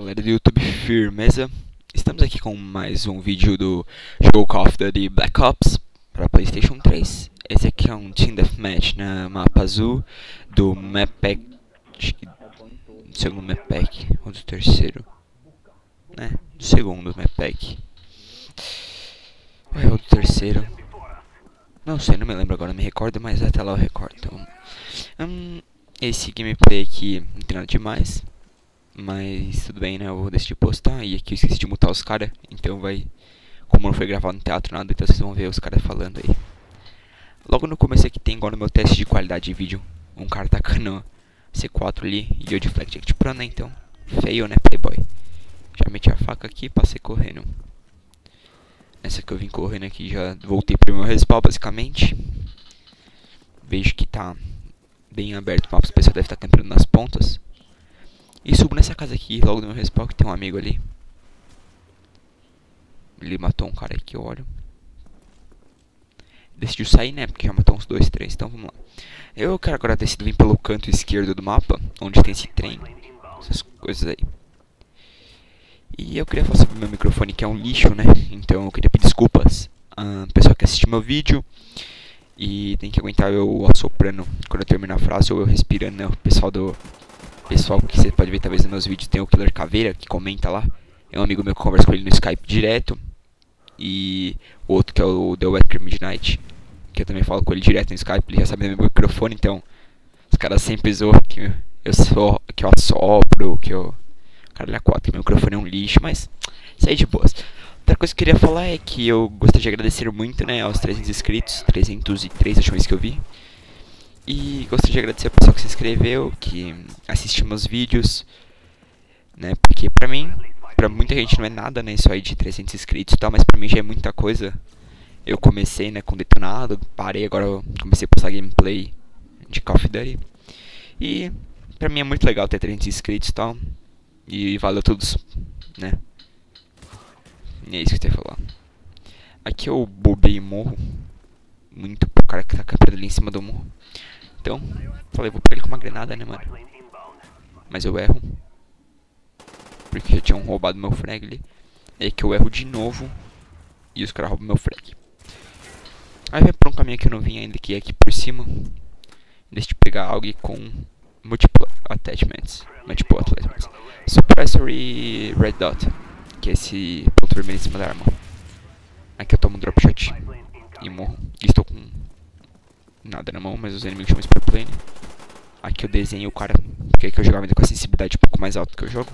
galera do YouTube, firmeza? Estamos aqui com mais um vídeo do jogo Call of Duty Black Ops para Playstation 3. Esse aqui é um Team Deathmatch na mapa azul do map pack, do segundo map pack, ou do terceiro, né? Do segundo map pack. Ou é o do terceiro? Não sei, não me lembro agora, me recordo, mas até lá eu recordo. Então, esse gameplay aqui não tem nada demais, mas tudo bem, né? Eu vou decidir postar. E aqui eu esqueci de mutar os caras, então vai. Como não foi gravado no teatro nada, então vocês vão ver os caras falando aí. Logo no começo aqui tem igual no meu teste de qualidade de vídeo, um cara tacando C4 ali e eu de Flakjacket Pro, né? Então, feio, né, playboy? Já meti a faca aqui, passei correndo. Nessa que eu vim correndo aqui, já voltei pro meu respawn basicamente. Vejo que tá bem aberto o mapa, os pessoas devem estar campando nas pontas. E subo nessa casa aqui, logo no meu respawn, que tem um amigo ali. Ele matou um cara aqui, eu olho. Decidiu sair, né, porque já matou uns 2, 3, então vamos lá. Eu quero agora decidir vir pelo canto esquerdo do mapa, onde tem esse trem, essas coisas aí. E eu queria falar sobre meu microfone, que é um lixo, né, então eu queria pedir desculpas a pessoa que assistiu meu vídeo. E tem que aguentar eu assoprando quando eu terminar a frase, ou eu respirando, né? O pessoal do... Pessoal que você pode ver talvez nos meus vídeos, tem o Killer Caveira que comenta lá. É um amigo meu que conversa com ele no Skype direto. E o outro que é o The Wet Crimid Midnight, que eu também falo com ele direto no Skype, ele já sabe do meu microfone, então... Os caras sempre zoam que eu sou... que eu assopro, que eu... Caralho, a 4, que meu microfone é um lixo, mas... Isso aí de boas. Outra coisa que eu queria falar é que eu gostaria de agradecer muito, né, aos 300 inscritos, 303, acho que eu vi. E gostaria de agradecer ao pessoal que se inscreveu, que assistiu meus vídeos, né, porque pra mim, pra muita gente não é nada, né, isso aí de 300 inscritos e tal, mas pra mim já é muita coisa. Eu comecei, né, com Detonado, parei, agora eu comecei a postar gameplay de Call of Duty. E pra mim é muito legal ter 300 inscritos e tal, e valeu a todos, né. E é isso que eu tenho a falar. Aqui eu bobei morro muito pro cara que tá campando ali em cima do morro. Então, falei, vou pegar ele com uma granada, né, mano? Mas eu erro, porque já tinham roubado meu frag ali. É que eu erro de novo e os caras roubam meu frag. Aí vai por um caminho que eu não vim ainda, que é aqui por cima. Deixa eu pegar algo com multiple attachments. Multiple attachments. Suppressory red dot, que é esse ponto vermelho em cima da arma. Aqui eu tomo um drop shot e morro. E estou com nada na mão, mas os inimigos chamam Spare Plane. Aqui eu desenho o cara, porque é que eu jogava ainda com a sensibilidade um pouco mais alta que eu jogo.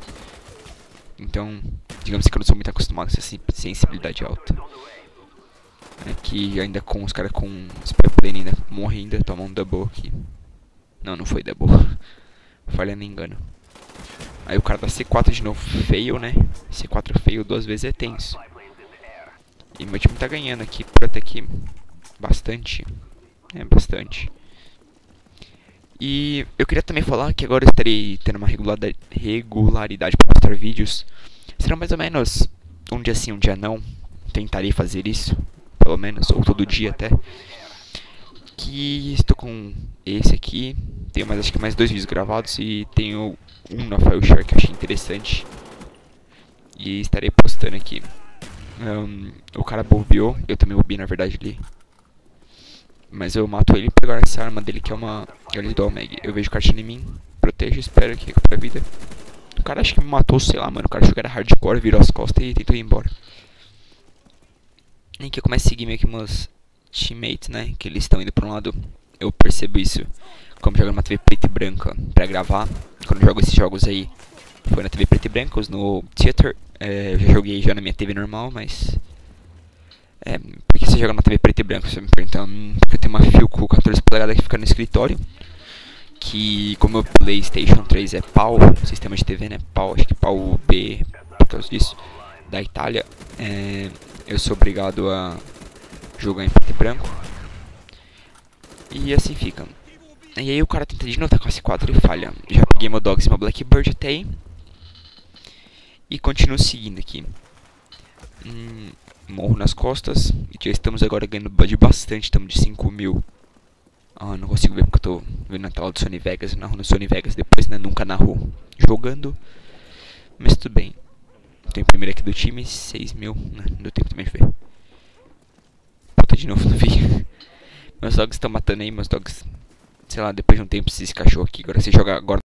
Então, digamos que eu não sou muito acostumado com essa sensibilidade alta. Aqui ainda com os caras com Spare Plane ainda morrem, ainda tomam um double aqui. Não, não foi double. Falha, me engano. Aí o cara dá C4 de novo, fail, né? C4 fail 2 vezes é tenso. E meu time tá ganhando aqui, por até que bastante. É, bastante. E eu queria também falar que agora eu estarei tendo uma regularidade para postar vídeos. Serão mais ou menos um dia sim, um dia não. Tentarei fazer isso, pelo menos, ou todo dia até. Que estou com esse aqui. Tenho mais, acho que mais 2 vídeos gravados e tenho um na file share que eu achei interessante e estarei postando aqui. O cara bobeou, eu também bobi na verdade ali, mas eu mato ele e pego essa arma dele que é uma... Eu lhe dou o mag, eu vejo o cara em mim, protejo, espero que recupere a vida. O cara acho que me matou, sei lá, mano, o cara achou que era hardcore, virou as costas e tentou ir embora. E que eu começo a seguir meio que meus teammates, né, que eles estão indo pra um lado. Eu percebo isso como jogo numa TV preta e branca pra gravar. Quando eu jogo esses jogos aí, foi na TV preta e branca, no theater. Eu já joguei já na minha TV normal, mas... É, por que você joga na TV preta e branca? Você me pergunta, porque eu tenho uma Philco 14 polegadas que fica no escritório. Que, como o Playstation 3 é PAL, sistema de TV, né? PAL, acho que PAL B, por causa disso, da Itália. É, eu sou obrigado a jogar em preto e branco. E assim fica. E aí o cara tenta de novo com a C4 e falha. Já peguei meu dogs e meu Blackbird até aí. E continuo seguindo aqui. Morro nas costas. E já estamos agora ganhando de bastante. Estamos de 5.000. Ah, não consigo ver porque eu tô vendo na tela do Sony Vegas. Narro no Sony Vegas depois, né? Nunca narro jogando. Mas tudo bem. Tem o primeiro aqui do time, 6.000. Não deu tempo também de ver. Puta, de novo, não vi. Meus dogs estão matando aí, meus dogs. Sei lá, depois de um tempo, se esse cachorro aqui. Agora se jogar agora.